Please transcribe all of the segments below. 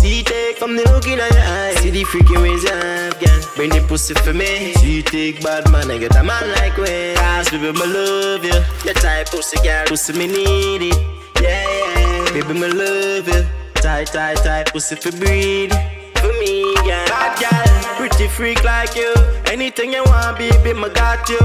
See take from the look in your eyes. See the freaking ways you have, girl. Bring the pussy for me. See take bad man, I get a man like way. Cause baby, me love you. Your tight pussy, girl. Pussy, me need it. Yeah, yeah. Baby, me love you. Tight, tight, tight pussy for breed. For me, girl. Bad girl, pretty freak like you. Anything you want, baby, me got you.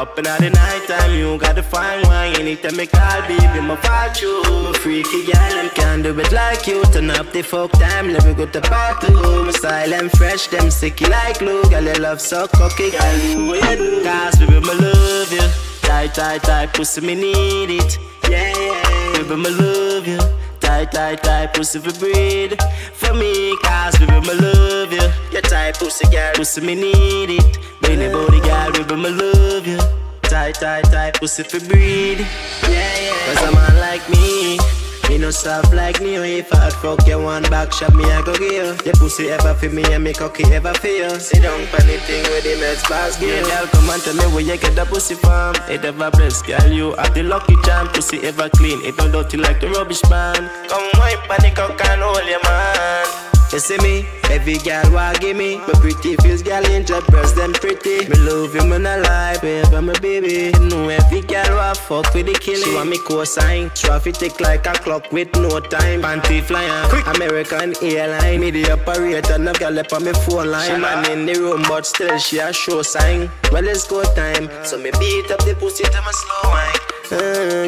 Up and out the night time, you gotta find one. Anytime I call, baby, me fight you. Me freaky girl, I can't do it like you. Turn up the fuck time, let me go to party. Me style and fresh, them sicky like glue. Girl, your love so cocky, girl, who you do? Cause baby, me love you. Tight, tight, tight, pussy, me need it. Yeah, yeah, baby, me love you. Tight, tight, tight, pussy for breed. For me, cause baby, me love you. Your tight pussy, girl, pussy, me need it. Baby, body, girl, baby, me love you. Tight, tight, tight, pussy for breed. Yeah, yeah. Cause a man like me, he no soft like me. If I fuck you one back shot, me I go give you. The pussy ever for me and me cocky ever for you. Sit down for anything with the Medz Boss girl. Girl, come and tell me where you get the pussy from. It ever blessed, girl, you have the lucky charm. Pussy ever clean, it don't dirty like the rubbish man. Come wipe on the cock and hold your man. You see me, every girl want give me. My pretty feels girl ain't press them pretty. Me love you, man, I lie, baby, my baby. You know every girl want fuck with the killing. She want me cosign, trophy tick like a clock with no time. Panty flying, quick. American airline. Me the operator, no girl up on me phone line. She man in the room, but still she a show sign. Well, it's go time, so me beat up the pussy to my slow wine.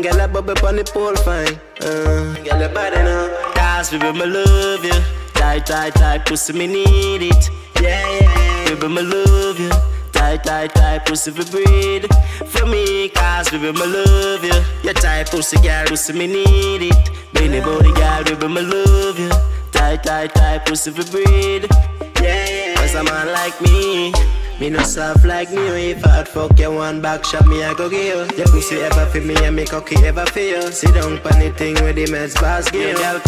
Girl, I bubble up on the pole fine. Girl, I bad enough. That's baby, me love you. Tight, tight, tight, pussy, me need it. Yeah, yeah, baby, me love you. Tight, tight, tight, pussy, for breed. For me, cause baby, me love you. Your tight pussy, girl, pussy, me need it. Baby, body, girl, baby, me love you. Tight, tight, tight, pussy, for breed. Yeah, yeah. Cause a man like me, me no soft like me. If I'd fuck you one back shot, me I go give you. Your pussy ever for me and me cocky ever for you. Sit down for anything with the Medz Boss girl.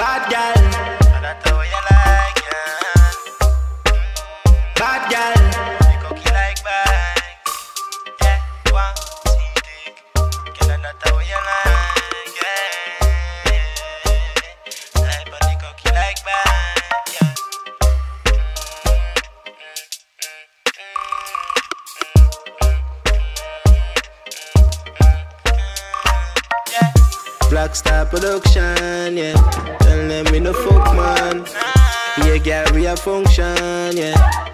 Bad girl, that's how you like it. Bad girl, you cocky like bag. Yeah, one, see dick. Girl, that's how you like it. Like body cocky like bag. Yeah. Blackstar Production, yeah. Tell them we no fuck man. Yeah, girl, we a function, yeah.